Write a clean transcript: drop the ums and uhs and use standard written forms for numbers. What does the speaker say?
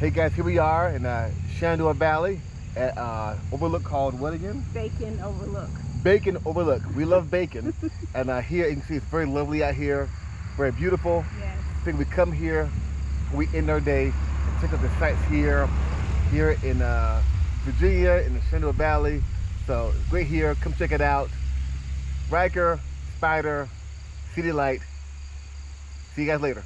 Hey guys, here we are in Shenandoah Valley at overlook called what again? Bacon Overlook. Bacon Overlook. We love bacon. And here you can see it's very lovely out here, very beautiful. Yes. I think we come here, we end our day and check out the sights here in Virginia, in the Shenandoah Valley. So it's great here. Come check it out. Riker, Spider, City Light. See you guys later.